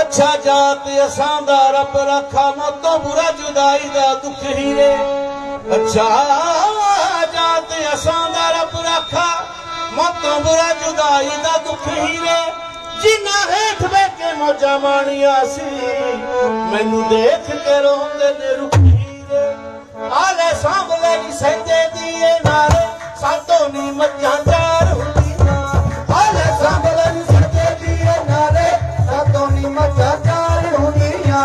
अच्छा जात असां दा रब रखा मौतों बुरा जुदाई दा दुख ही रे। अच्छा जात असां दा रब रखा मौतों बुरा जुदाई दा दुख ही रे। जिन्ना हेठ बैके मौजा मानिया सी मैनू देख के रोंदे ने रुख ही रे। आले सांभले नी सहंदे दिए नारे सातों नी मज्जां चार हुंदियां। आले सांभले नी सहंदे दिए नारे सातों नी मज्जां चार हुंदियां।